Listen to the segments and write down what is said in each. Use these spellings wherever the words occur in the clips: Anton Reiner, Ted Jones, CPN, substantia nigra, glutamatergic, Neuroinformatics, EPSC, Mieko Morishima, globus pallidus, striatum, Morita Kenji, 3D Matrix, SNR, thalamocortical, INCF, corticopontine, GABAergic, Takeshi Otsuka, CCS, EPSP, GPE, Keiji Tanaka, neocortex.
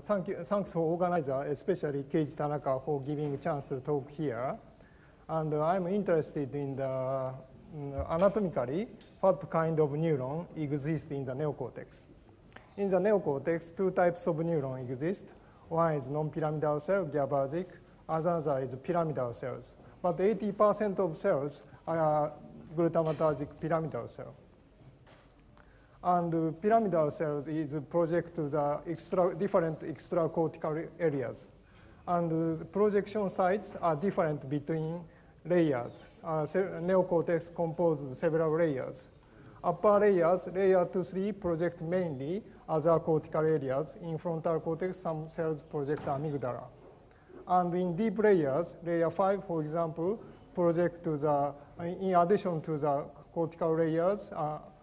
Thanks for organizer, especially Keiji Tanaka, for giving a chance to talk here. And I'm interested in the anatomically what kind of neuron exists in the neocortex. In the neocortex, two types of neuron exist. One is non-pyramidal cell, GABAergic. Another is pyramidal cells. But 80% of cells are glutamatergic pyramidal cell. And pyramidal cells is project to the different extracortical areas. And projection sites are different between layers. Neocortex composes several layers. Upper layers, layer 2, 3, project mainly other cortical areas. In frontal cortex, some cells project amygdala. And in deep layers, layer 5, for example, project to the, in addition to the cortical layers,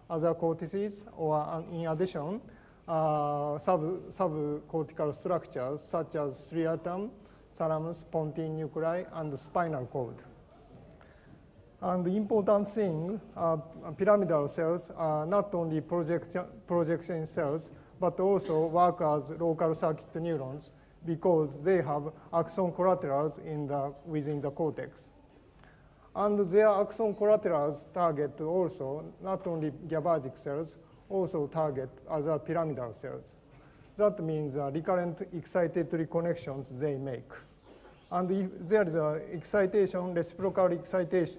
other cortices, or in addition, subcortical structures such as striatum, thalamus, pontine nuclei, and spinal cord. And the important thing, pyramidal cells are not only projection cells, but also work as local circuit neurons because they have axon collaterals in the, within the cortex. And their axon collaterals target also not only GABAergic cells, also target other pyramidal cells. That means recurrent excitatory connections they make. And if there is an excitation, reciprocal excitation,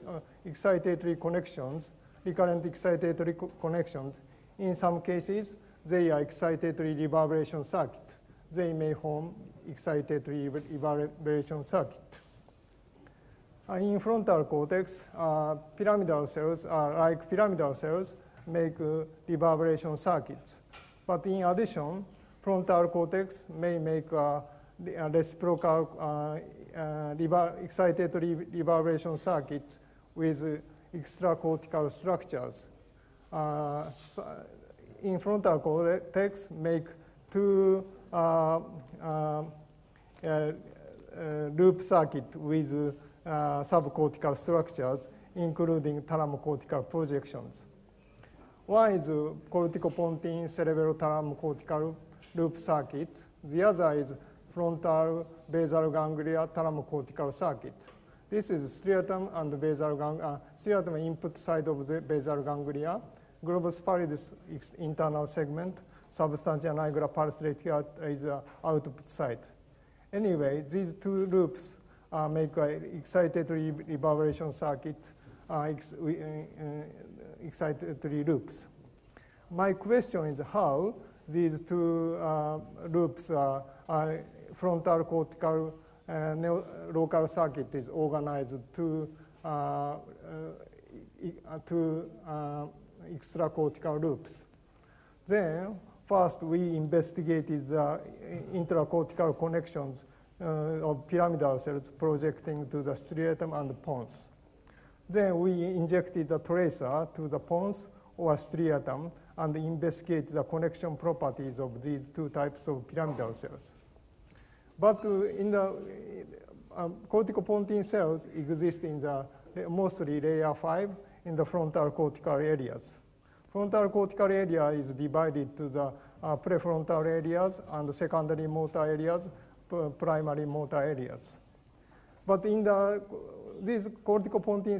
excitatory connections, recurrent excitatory connections, in some cases, they are excitatory reverberation circuit. They may form excitatory reverberation circuit. In frontal cortex, pyramidal cells are like pyramidal cells, make reverberation circuits. But in addition, frontal cortex may make reciprocal excitatory reverberation circuits with extracortical structures. In frontal cortex, make two loop circuit with subcortical structures, including thalamocortical projections. One is corticopontine cerebellothalamo-cortical loop circuit. The other is frontal basal ganglia thalamocortical circuit. This is striatum and basal ganglia, striatum input side of the basal ganglia, globus pallidus internal segment, substantia nigra pars ratia is the output side. Anyway, these two loops make an excitatory reverberation circuit, excitatory loops. My question is how these two loops are frontal cortical local circuit is organized to extracortical loops. Then first we investigated the intracortical connections of pyramidal cells projecting to the striatum and the pons. Then we injected the tracer to the pons or striatum and investigate the connection properties of these two types of pyramidal cells. But in the corticopontine cells exist in the mostly layer 5 in the frontal cortical areas. Frontal cortical area is divided to the prefrontal areas and secondary motor areas, primary motor areas. But in the these corticopontine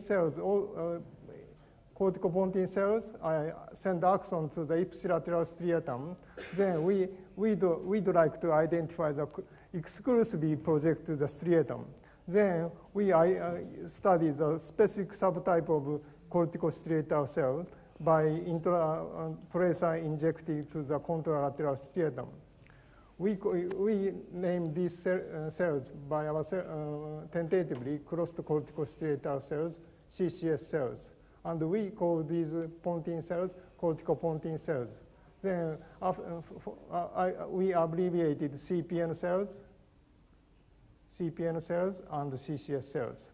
cells, send axon to the ipsilateral striatum. Then we'd like to identify the exclusively project to the striatum. Then we study the specific subtype of corticostriatal cell by tracer injected to the contralateral striatum. We name these cells by ourselves tentatively crossed corticostriatal cells, CCS cells. And we call these pontine cells corticopontine cells. Then we abbreviated CPN cells, and CCS cells.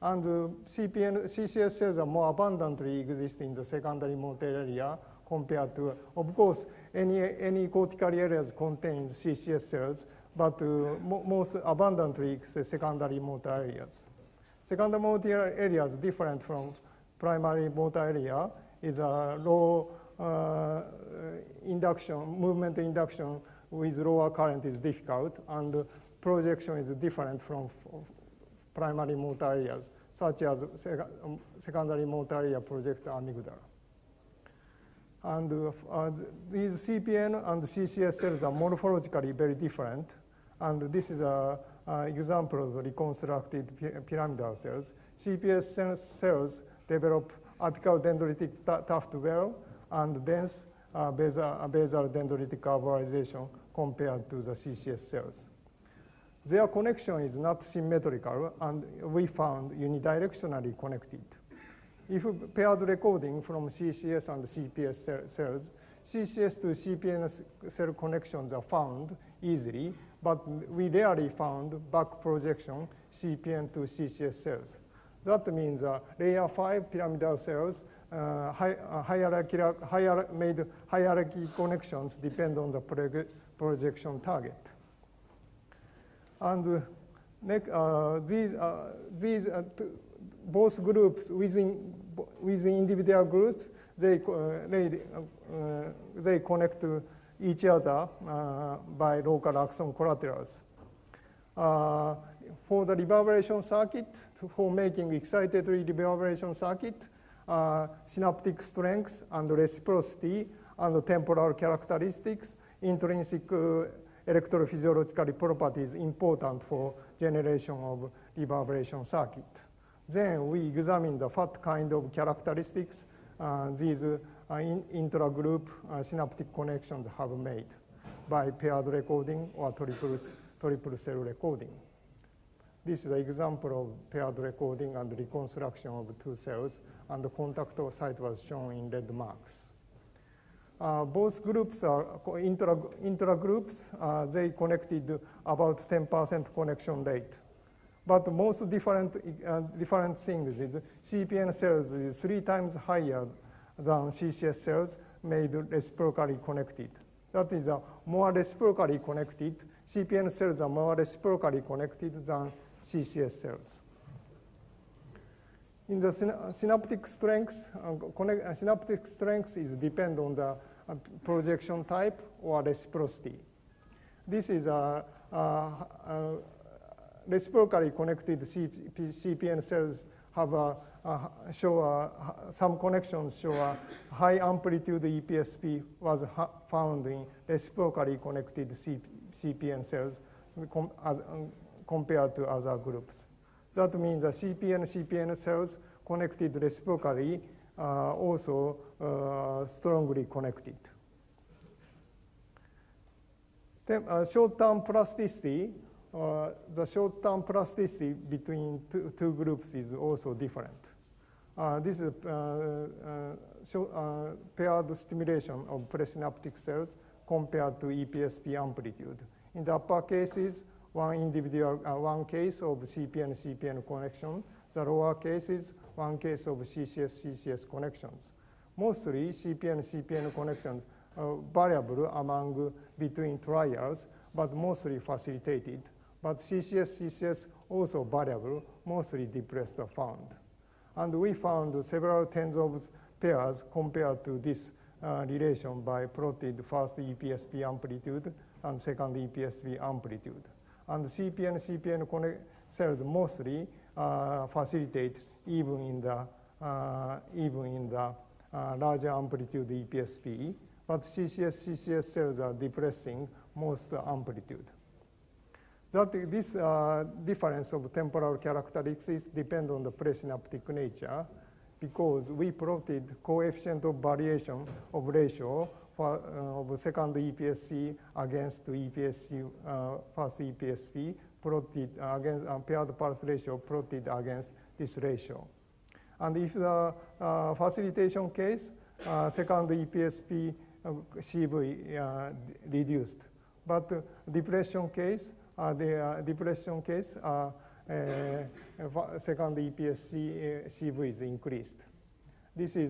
And CCS cells are more abundantly exist in the secondary motor area compared to, of course, any cortical areas contains CCS cells, but most abundantly secondary motor areas. Secondary motor areas different from primary motor area is a low induction, movement induction with lower current is difficult, and projection is different from primary motor areas, such as secondary motor area projector amygdala. And these CPN and CCS cells are morphologically very different. And this is an example of reconstructed pyramidal cells. CPS cells develop apical dendritic tuft well and dense basal dendritic carburization compared to the CCS cells. Their connection is not symmetrical, and we found unidirectionally connected. If paired recording from CCS and CPS cells, CCS to CPN cell connections are found easily, but we rarely found back projection CPN to CCS cells. That means layer 5 pyramidal cells made hierarchy connections depend on the projection target. And both groups within individual groups, they connect to each other by local axon collaterals. For the reverberation circuit, for making excitatory reverberation circuit, synaptic strengths and reciprocity and temporal characteristics, intrinsic electrophysiological properties important for generation of reverberation circuit. Then we examine the fat kind of characteristics these intra-group synaptic connections have made by paired recording or triple cell recording. This is an example of paired recording and reconstruction of two cells, and the contact site was shown in red marks. Both groups are intra-groups. They connected about 10% connection rate. But most different things is CPN cells is 3 times higher than CCS cells made reciprocally connected. That is, more reciprocally connected. CPN cells are more reciprocally connected than CCS cells. In the synaptic strength, synaptic strength is depend on the projection type or reciprocity. This is a reciprocally connected CPN cells have some connections show a high amplitude EPSP was found in reciprocally connected CPN cells compared to other groups. That means the CPN cells connected reciprocally are also strongly connected. Short-term plasticity. The short-term plasticity between two groups is also different. This is paired stimulation of presynaptic cells compared to EPSP amplitude. In the upper cases, one case of CPN-CPN connection. The lower cases, one case of CCS-CCS connections. Mostly CPN-CPN connections are variable between trials, but mostly facilitated. But CCS-CCS also variable, mostly depressed or found. And we found several tens of pairs compared to this relation by plotted first EPSP amplitude and second EPSP amplitude. And CPN-CPN cells mostly facilitate even in the larger amplitude EPSP, but CCS-CCS cells are depressing most amplitude. This difference of temporal characteristics depends on the presynaptic nature, because we plotted coefficient of variation of ratio for, of second EPSC against EPSC, first EPSP plotted against paired pulse ratio plotted against this ratio. And if the facilitation case, second EPSP CV reduced, but depression case. Second EPSC CV is increased. This is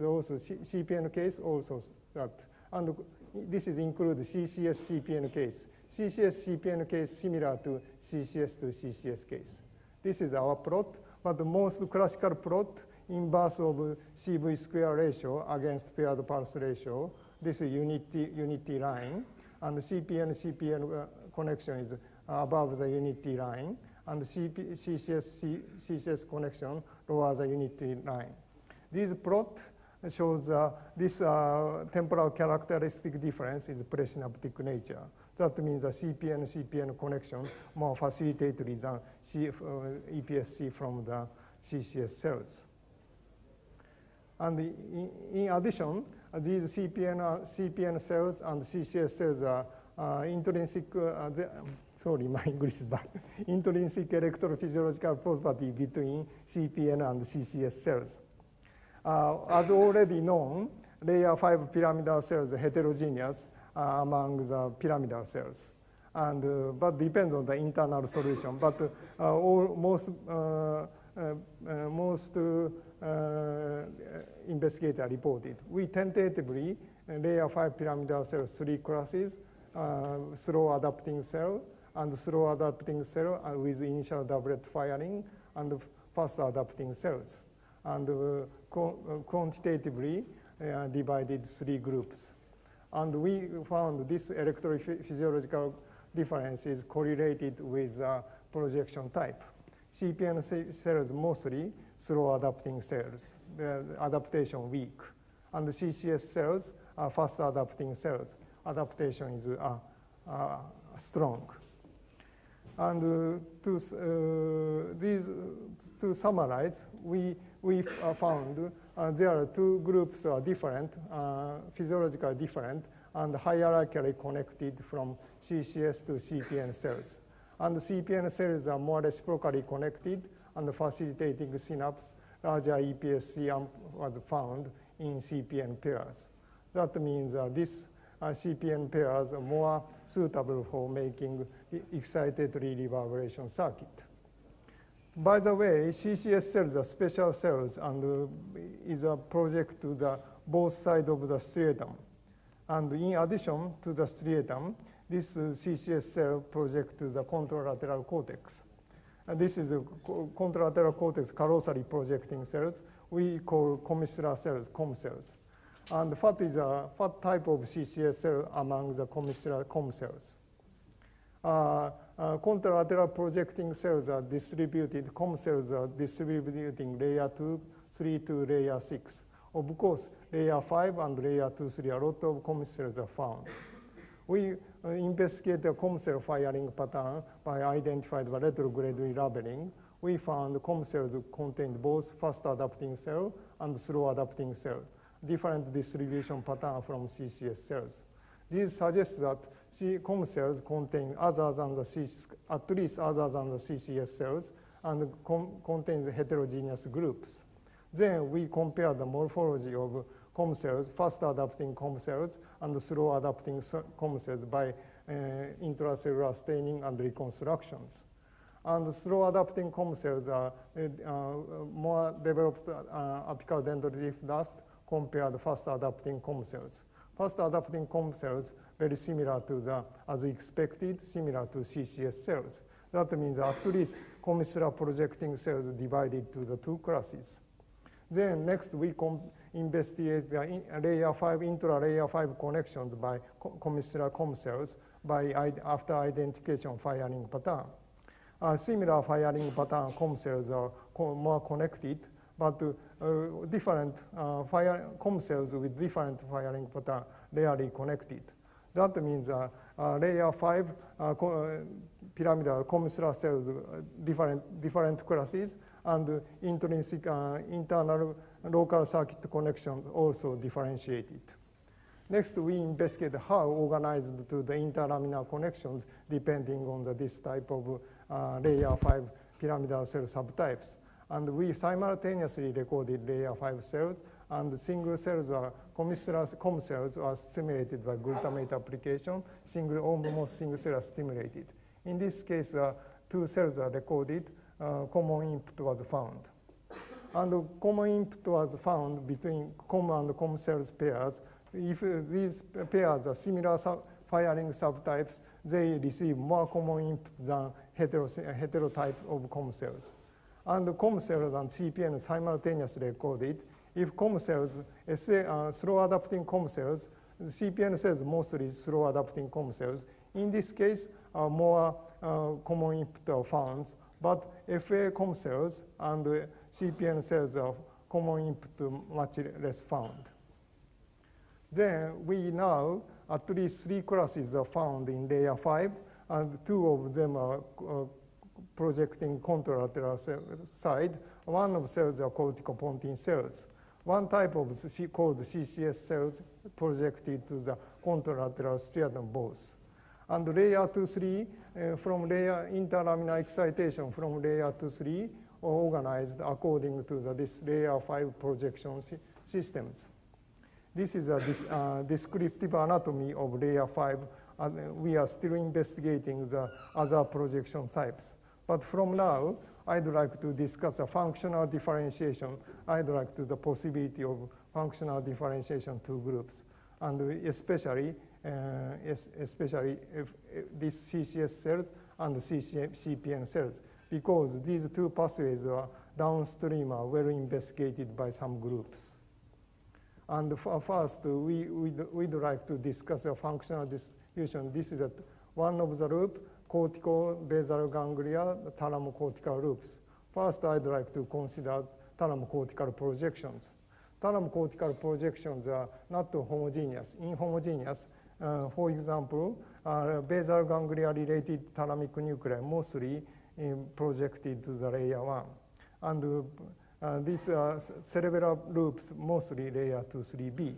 also CPN case also that, and this is include CCS CPN case. CCS CPN case similar to CCS case. This is our plot, but the most classical plot inverse of CV square ratio against paired pulse ratio. This is unity line. And the CPN-CPN connection is above the unity line. And the CCS connection lower the unity line. This plot shows this temporal characteristic difference is presynaptic nature. That means the CPN-CPN connection more facilitatedly than EPSC from the CCS cells. And in addition, these CPN cells and CCS cells are intrinsic, sorry, my English is bad, intrinsic electrophysiological property between CPN and CCS cells. As already known, layer 5 pyramidal cells are heterogeneous among the pyramidal cells. And, but depends on the internal solution. But most investigator reported. We tentatively layer 5 pyramidal cells, 3 classes, slow adapting cell, and slow adapting cell with initial doublet firing, and fast adapting cells. And quantitatively divided 3 groups. And we found this electrophysiological difference is correlated with projection type. CPN cells mostly slow adapting cells, adaptation weak. And the CCS cells are fast adapting cells. Adaptation is strong. And to summarize, we found there are 2 groups are different, physiologically different, and hierarchically connected from CCS to CPN cells. And the CPN cells are more reciprocally connected and facilitating synapse. Larger EPSC was found in CPN pairs. That means these CPN pairs are more suitable for making excited reverberation circuit. By the way, CCS cells are special cells and is a project to the both sides of the striatum. And in addition to the striatum, this CCS cell project to the contralateral cortex. And this is a contralateral cortex carossary projecting cells. We call commissura cells, com cells. And what is a what type of CCS cell among the commissura com cells? Contralateral projecting cells are distributed, com cells are distributing layer 2, 3 to layer 6. Of course, layer 5 and layer 2, 3, a lot of com cells are found. We investigate the com cell firing pattern by identifying the retrograde relabeling. We found com cells contain both fast adapting cell and slow adapting cell, different distribution pattern from CCS cells. This suggests that com cells contain other than the CCS cells and contains heterogeneous groups. Then we compare the morphology of com cells, fast adapting com cells, and slow adapting com cells by intracellular staining and reconstructions. And slow adapting com cells are more developed apical dendritic dust compared to fast adapting com cells. Fast adapting com cells very similar to the, as expected, similar to CCS cells. That means at least commissura projecting cells divided to the 2 classes. Then next we investigate the layer 5, intra-layer 5 connections by commissura com cells by after identification firing pattern. Similar firing pattern com cells are more connected, but different com cells with different firing pattern rarely connected. That means layer 5 pyramidal commissura cells, different classes, and intrinsic internal local circuit connections also differentiated. Next, we investigate how organized to the interlaminar connections depending on this type of layer 5 pyramidal cell subtypes. And we simultaneously recorded layer 5 cells, and single cells are commissura com cells are stimulated by glutamate application, almost single cell are stimulated. In this case, 2 cells are recorded, common input was found. And common input was found between com and com cells pairs. If these pairs are similar firing subtypes, they receive more common input than heterotype of com cells. and COM cells and CPN simultaneously recorded. If COM cells, slow adapting COM cells, CPN cells mostly slow adapting COM cells. In this case, more common input are found, but FA COM cells and CPN cells are common input much less found. Then we now, at least 3 classes are found in layer 5, and 2 of them are projecting contralateral side. One of cells are corticopontine cells. One type of called CCS cells projected to the contralateral striatum both. And layer 2, 3, from layer interlaminar excitation from layer 2, 3 are organized according to this layer 5 projection systems. This is a descriptive anatomy of layer 5. And we are still investigating the other projection types. But from now, I'd like to discuss a functional differentiation. I'd like to the possibility of functional differentiation to groups, and especially these CCS cells and CPN cells, because these two pathways are downstream are well investigated by some groups. And first, we'd like to discuss a functional distribution. This is one of the loop. Cortical basal ganglia, thalamocortical loops. First, I'd like to consider thalamocortical projections. Thalamocortical projections are not homogeneous, inhomogeneous. For example, basal ganglia-related thalamic nuclei mostly projected to the layer 1. And these cerebral loops mostly layer 2, 3B.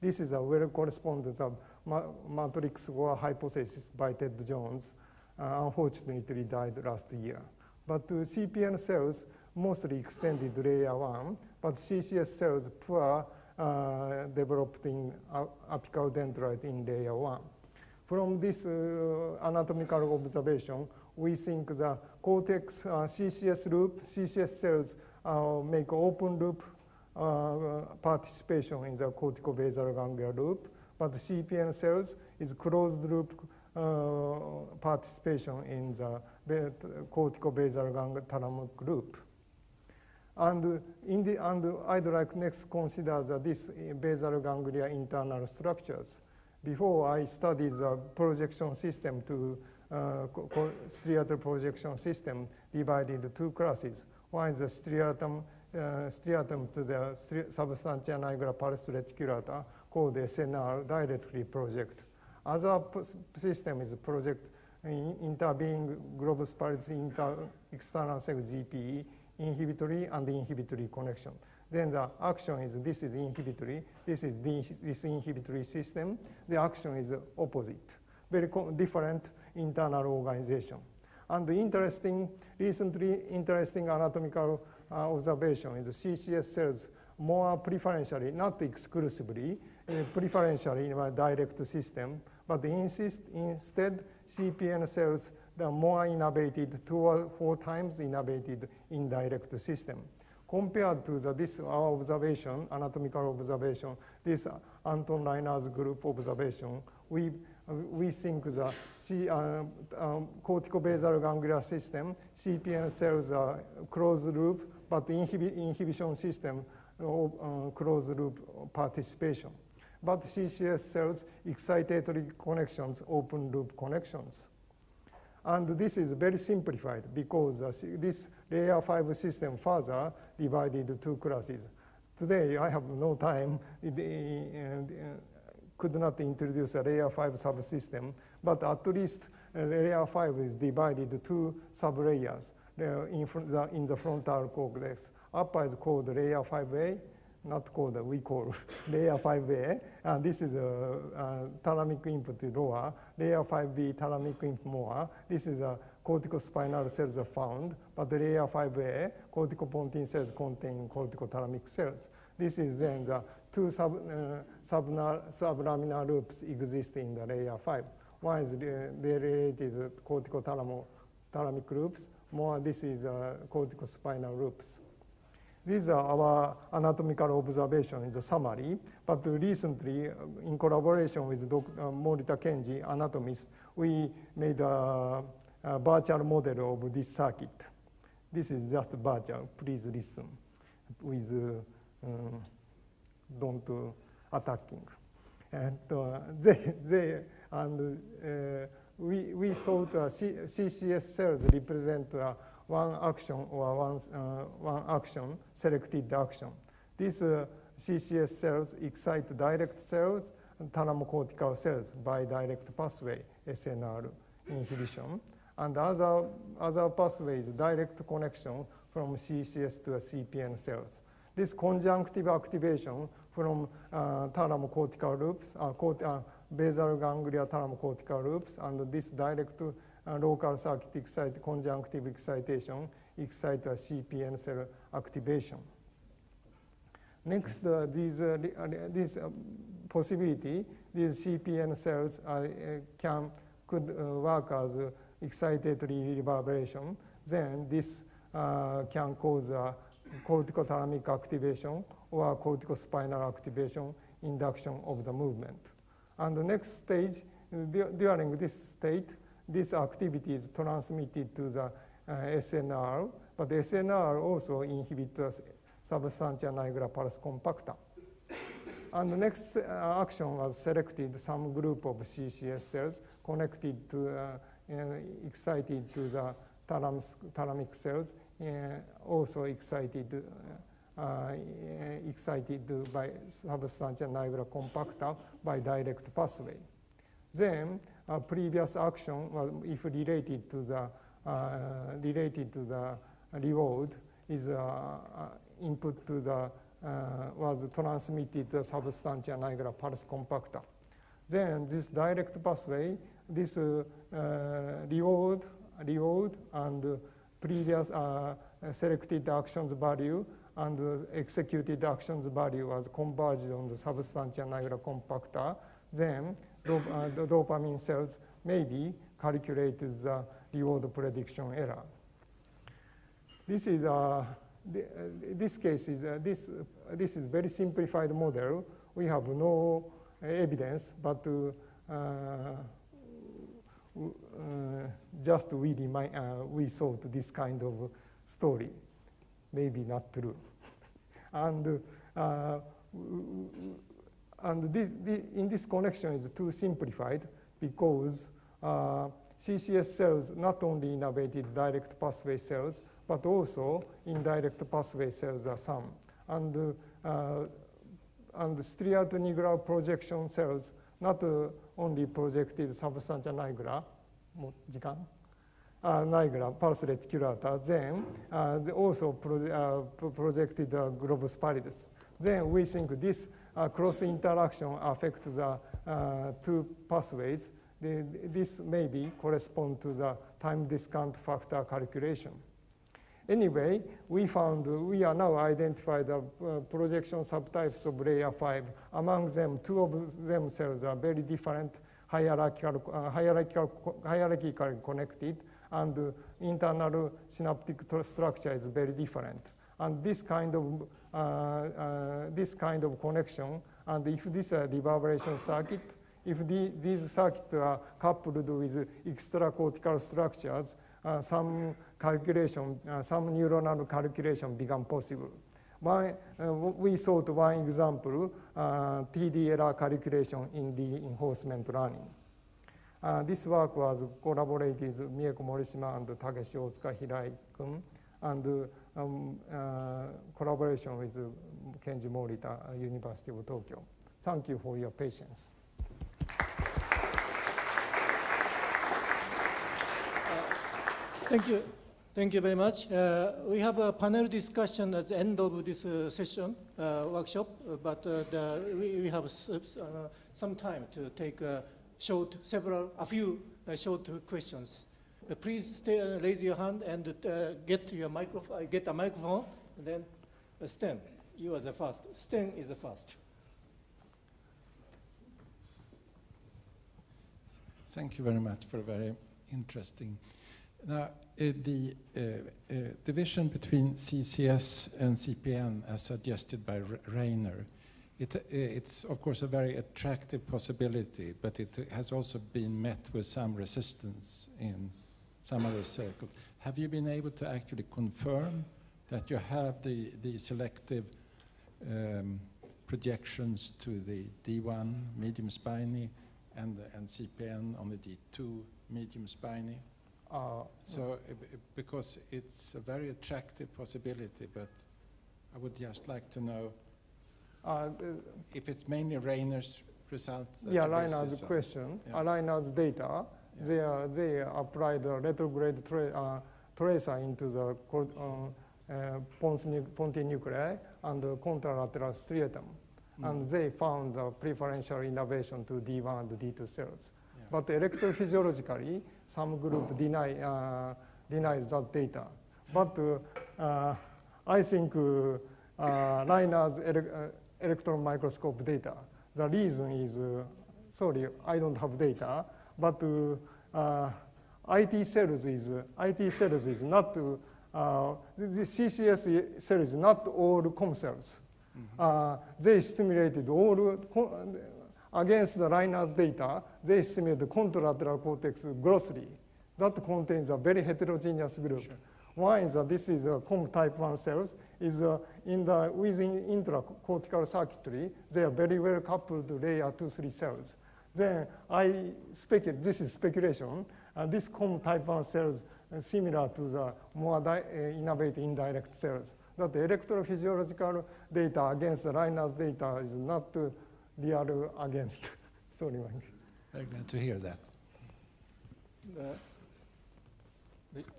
This is a well correspondent matrix or hypothesis by Ted Jones. Unfortunately died last year. But CPN cells mostly extended layer 1, but CCS cells were developed in apical dendrite in layer 1. From this anatomical observation, we think the cortex CCS loop, CCS cells make open loop participation in the corticobasal ganglia loop, but CPN cells is closed loop participation in the corticobasal ganglia-thalamic loop. And, I'd like next consider these basal ganglia internal structures. Before I studied the projection system to striatal projection system divided into 2 classes. One is the striatum to the substantia nigra pars reticulata called SNR directly project. Other system is project interbeing globus pallidus external cell GPE, inhibitory and inhibitory connection. Then the action is this is inhibitory, this is this inhibitory system. The action is opposite, very different internal organization. And recently interesting anatomical observation is CCS cells more preferentially, not exclusively, preferentially in a direct system. But instead, CPN cells are more innervated, 2 or 4 times innervated in direct system. Compared to this our observation, anatomical observation, this Anton Reiner's group observation, we think the corticobasal ganglia system, CPN cells are closed loop, but inhibition system closed loop participation. But CCS cells, excitatory connections, open loop connections. And this is very simplified because this layer 5 system further divided into 2 classes. Today, I have no time, could not introduce a layer 5 subsystem, but at least layer 5 is divided into 2 sublayers in the frontal cortex. Upper is called layer 5A. Not called, we call layer 5A. And this is thalamic input lower. Layer 5B, thalamic input more. This is corticospinal cells are found. But layer 5A, corticopontine cells contain corticothalamic cells. This is then the 2 sublaminar loops exist in the layer 5. One is related corticothalamic loops. More, this is corticospinal loops. These are our anatomical observation in the summary, but recently, in collaboration with Dr. Morita Kenji, anatomist, we made a virtual model of this circuit. This is just virtual. Please listen with don't attacking. And we thought CCS cells represent one action or one action, selected action. These CCS cells excite direct cells and thalamocortical cells by direct pathway, SNR inhibition. And other pathways, direct connection from CCS to CPN cells. This conjunctive activation from thalamocortical loops, basal ganglia thalamocortical loops, and this direct local circuit conjunctive excitation excite a CPN cell activation. Next, this possibility, these CPN cells could work as excitatory reverberation. Then this can cause corticothalamic activation or corticospinal activation, induction of the movement. And the next stage, during this state, this activity is transmitted to the SNR, but the SNR also inhibits the substantia nigra pars compacta. And the next action was selected, some group of CCS cells connected to, excited to the thalamic cells, also excited by substantia nigra compacta by direct pathway. Then a previous action was, if related to the reward, is input to the was transmitted to substantia nigra pars compacta. Then this direct pathway, this reward and previous selected actions value and executed actions value was converged on the substantia nigra compacta. Then the dopamine cells maybe calculate the reward prediction error. This is this case is this is very simplified model. We have no evidence, but just we thought this kind of story, maybe not true, and this in this connection is too simplified because CCS cells not only innervated direct pathway cells, but also indirect pathway cells are some. And striatonigral projection cells not only projected substantia nigra, pars reticulata, then they also projected globus pallidus. Then we think this cross interaction affects the two pathways. This maybe corresponds to the time discount factor calculation. Anyway, we found we are now identified the projection subtypes of layer 5. Among them, two of them cells are very different, hierarchically connected, and internal synaptic structure is very different. And this kind of connection, and if this is a reverberation circuit, if these circuits are coupled with extracortical structures, some calculation, some neuronal calculation become possible. We thought one example, TDLR calculation in reinforcement learning. This work was collaborated with Mieko Morishima and Takeshi Otsuka Hirai-kun, and collaboration with Kenji Morita, University of Tokyo. Thank you for your patience. Thank you. Thank you very much. We have a panel discussion at the end of this session, workshop, but we have some time to take a few short questions. Please stay, raise your hand and get a microphone, and then Sten, you are the first. Sten is the first. Thank you very much for very interesting. Now, the division between CCS and CPN, as suggested by Reiner, it's of course a very attractive possibility, but it has also been met with some resistance in some other circles. Have you been able to actually confirm that you have the selective projections to the D1 medium spiny and CPN on the D2 medium spiny? So, because it's a very attractive possibility, but I would just like to know if it's mainly Reiner's results. That yeah, Reiner's question, yeah. Reiner's data. Yeah. They apply the retrograde tracer into the Ponti nuclei and the contralateral striatum. Mm. And they found the preferential innervation to D1 and D2 cells. Yeah. But electrophysiologically, some group denies that data. But I think Reiner's electron microscope data, the reason is, sorry, I don't have data, but IT cells is not, the CCS cells is not all COM cells. Mm-hmm. They stimulated all, against the Reiner's data, they stimulated the contralateral cortex grossly. That contains a very heterogeneous group. Sure. One is that this is a COM type 1 cells, is within intracortical circuitry, they are very well coupled to layer 2-3 cells. Then I speculate, this is speculation, this COM type 1 cells similar to the more innervate indirect cells. That the electrophysiological data against the Reiner's data is not real against. Sorry, Mike. Very glad to hear that.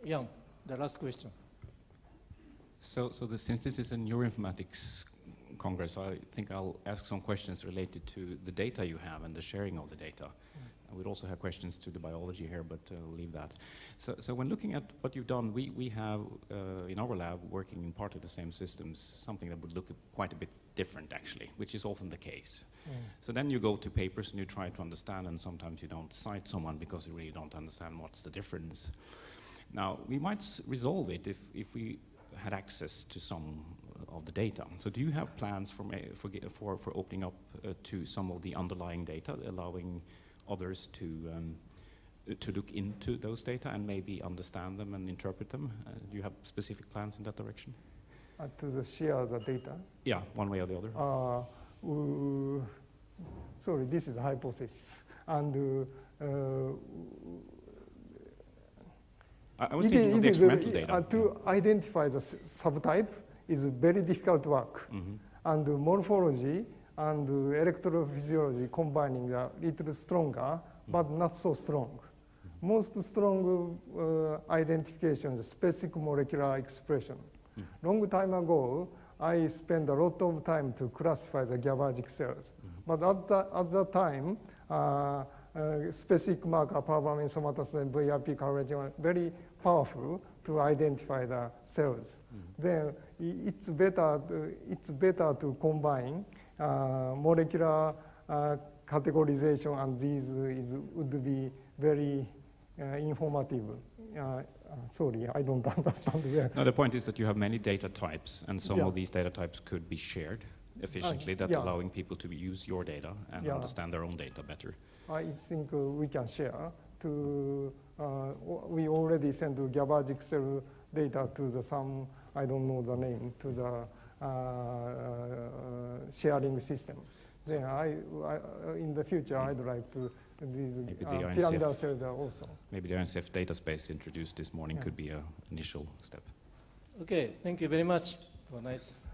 Yeah, the last question. So since this is a neuroinformatics Congress, I think I'll ask some questions related to the data you have and the sharing of the data. Mm-hmm. We'd also have questions to the biology here, but I'll leave that. So when looking at what you've done, we have in our lab working in part of the same systems, something that would look quite a bit different actually, which is often the case. Mm. So then you go to papers and you try to understand, and sometimes you don't cite someone because you really don't understand what's the difference. Now, we might resolve it if we had access to some of the data. So do you have plans for opening up to some of the underlying data, allowing others to look into those data and maybe understand them and interpret them? Do you have specific plans in that direction? To share the data? Yeah, one way or the other. Sorry, this is a hypothesis. And I was thinking of the experimental data. To identify the subtype, is very difficult work. Mm-hmm. And morphology and electrophysiology combining are a little stronger, mm-hmm. but not so strong. Mm-hmm. Most strong identification is specific molecular expression. Mm-hmm. Long time ago, I spent a lot of time to classify the GABAergic cells. Mm-hmm. But at that time, specific marker, pavement, somatostatin, VRP collagen are very powerful to identify the cells. Mm-hmm. Then it's better to combine molecular categorization, and these would be very informative. Sorry, I don't understand. No, the point is that you have many data types, and some yeah. of these data types could be shared efficiently, that yeah. allowing people to use your data and yeah. understand their own data better. I think we can share to. We already sent the GABAergic cell data to the some, I don't know the name, to the sharing system. Then I in the future, mm. I'd like to these pyramidal cells also. Maybe the INCF data space introduced this morning yeah. could be an initial step. Okay, thank you very much. Well, nice.